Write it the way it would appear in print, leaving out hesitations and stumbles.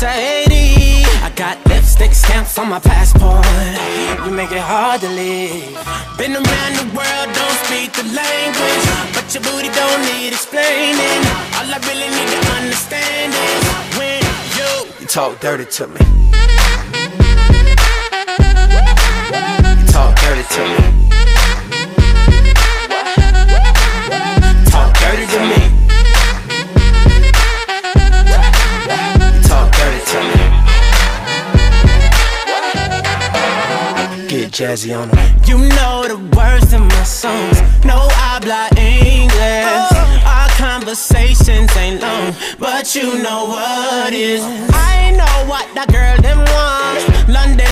to Haiti. I got lipstick stamps on my passport. You make it hard to leave. Been around the world, don't speak the language, but your booty don't need explaining. All I really need to understand is when you talk dirty to me. You talk dirty to me. Talk dirty to me. Jazzy on them. You know the words in my songs. No, I habla English. Our conversations ain't long, but you know what is. I know what that girl them wants. London